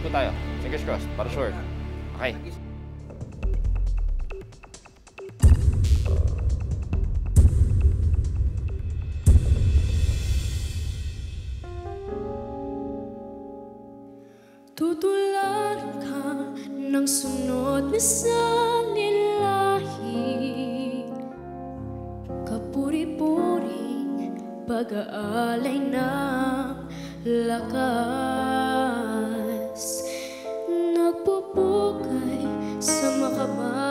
Up 2 tayo. Fingers crossed, para sure. Okay. Tutulan ka ng sunod na sanilahi, kapuri-puring pag-aalay ng lakas, nagpupukay sa makama.